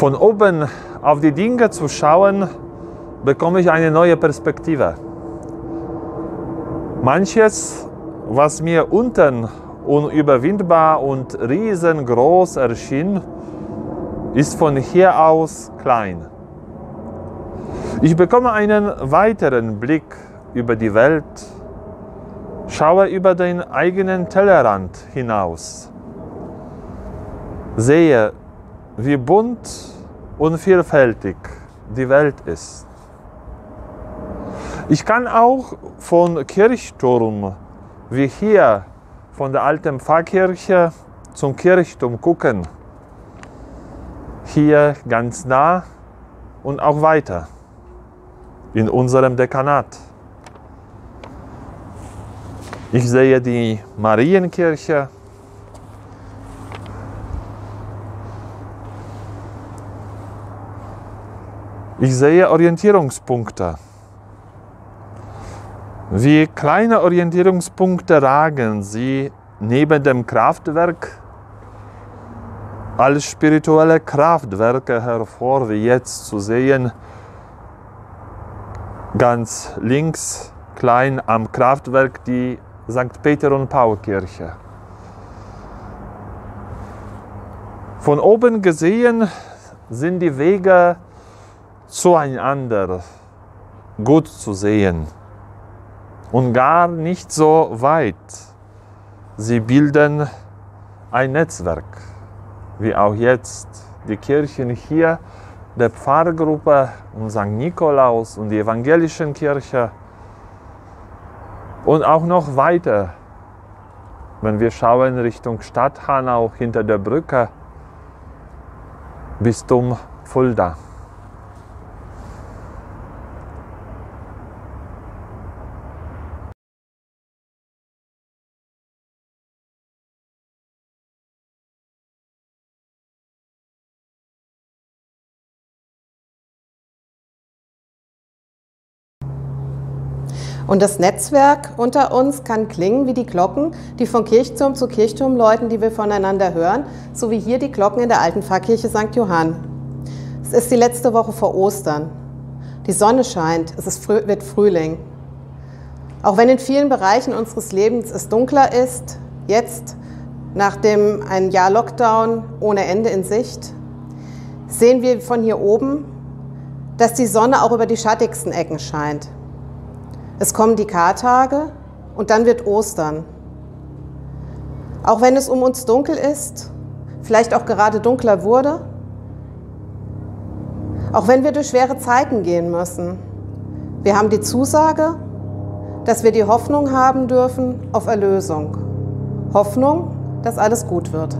von oben auf die Dinge zu schauen, bekomme ich eine neue Perspektive. Manches, was mir unten unüberwindbar und riesengroß erschien, ist von hier aus klein. Ich bekomme einen weiteren Blick über die Welt, schaue über den eigenen Tellerrand hinaus, sehe, wie bunt und vielfältig die Welt ist. Ich kann auch von Kirchturm, wie hier von der alten Pfarrkirche, zum Kirchturm gucken. Hier ganz nah und auch weiter in unserem Dekanat. Ich sehe die Marienkirche. Ich sehe Orientierungspunkte. Wie kleine Orientierungspunkte ragen sie neben dem Kraftwerk als spirituelle Kraftwerke hervor, wie jetzt zu sehen, ganz links klein am Kraftwerk die St. Peter und Paul-Kirche. Von oben gesehen sind die Wege zueinander gut zu sehen. Und gar nicht so weit. Sie bilden ein Netzwerk, wie auch jetzt die Kirchen hier, der Pfarrgruppe und St. Nikolaus und die evangelischen Kirche. Und auch noch weiter, wenn wir schauen Richtung Stadt Hanau, hinter der Brücke, Bistum Fulda. Und das Netzwerk unter uns kann klingen wie die Glocken, die von Kirchturm zu Kirchturm läuten, die wir voneinander hören, so wie hier die Glocken in der alten Pfarrkirche St. Johann. Es ist die letzte Woche vor Ostern. Die Sonne scheint, wird Frühling. Auch wenn in vielen Bereichen unseres Lebens es dunkler ist, jetzt, nachdem ein Jahr Lockdown ohne Ende in Sicht, sehen wir von hier oben, dass die Sonne auch über die schattigsten Ecken scheint. Es kommen die Kartage und dann wird Ostern. Auch wenn es um uns dunkel ist, vielleicht auch gerade dunkler wurde, auch wenn wir durch schwere Zeiten gehen müssen, wir haben die Zusage, dass wir die Hoffnung haben dürfen auf Erlösung. Hoffnung, dass alles gut wird.